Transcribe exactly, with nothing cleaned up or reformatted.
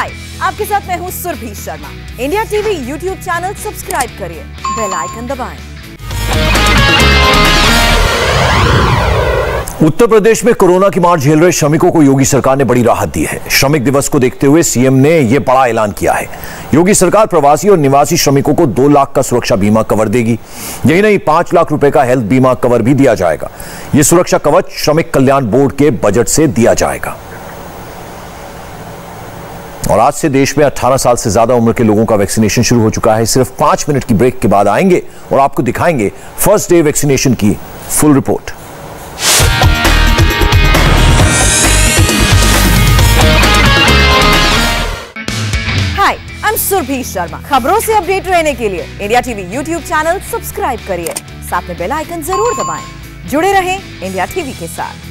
हाय, आपके साथ मैं हूँ Surabhi Sharma. India TV YouTube channel subscribe करिए, बेल आइकन दबाएं। उत्तर प्रदेश में कोरोना की मार झेल रहे श्रमिकों को योगी सरकार ने बड़ी राहत दी है। श्रमिक दिवस को देखते हुए सीएम ने यह बड़ा ऐलान किया है। योगी सरकार प्रवासी और निवासी श्रमिकों को दो लाख का सुरक्षा बीमा कवर देगी। यही नहीं, पांच लाख रुपए का हेल्थ बीमा कवर भी दिया जाएगा। यह सुरक्षा कवच श्रमिक कल्याण बोर्ड के बजट से दिया जाएगा। और आज से देश में अठारह साल से ज्यादा उम्र के लोगों का वैक्सीनेशन शुरू हो चुका है। सिर्फ पांच मिनट की ब्रेक के बाद आएंगे और आपको दिखाएंगे फर्स्ट डे वैक्सीनेशन की full report. Hi, I am Surabhi Sharma. खबरों से अपडेट रहने के लिए India TV YouTube channel subscribe करिए, साथ में बेल आइकन जरूर दबाएं। जुड़े रहें इंडिया टीवी के साथ।